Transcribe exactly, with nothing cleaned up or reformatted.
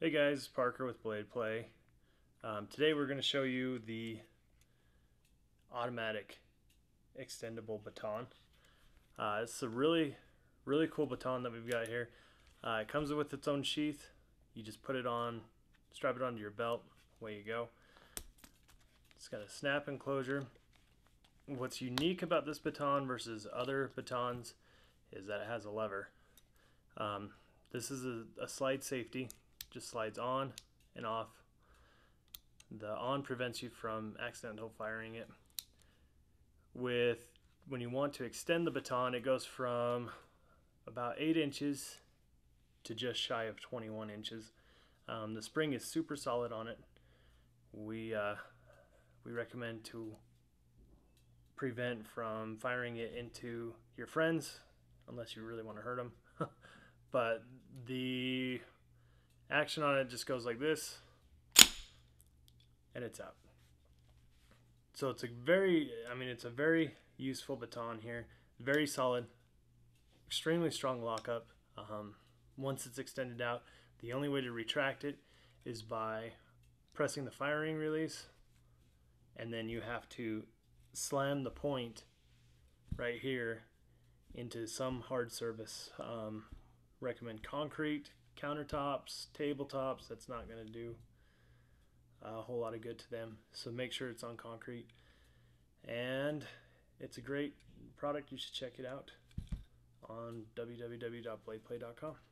Hey guys, Parker with Blade Play. Um, today we're going to show you the automatic extendable baton. Uh, it's a really, really cool baton that we've got here. Uh, it comes with its own sheath. You just put it on, strap it onto your belt, away you go. It's got a snap enclosure. What's unique about this baton versus other batons is that it has a lever. Um, this is a, a slide safety. Just slides on and off. The on prevents you from accidental firing it. With when you want to extend the baton, it goes from about eight inches to just shy of twenty-one inches. Um, the spring is super solid on it. We uh, we recommend to prevent from firing it into your friends, unless you really want to hurt them. But the action on it just goes like this, and it's out. So it's a very, I mean, it's a very useful baton here. Very solid, extremely strong lockup. Um, once it's extended out, the only way to retract it is by pressing the firing release, and then you have to slam the point right here into some hard surface. Um, recommend concrete, countertops, tabletops. That's not going to do a whole lot of good to them, so make sure it's on concrete. And it's a great product. You should check it out on w w w dot blade play dot com.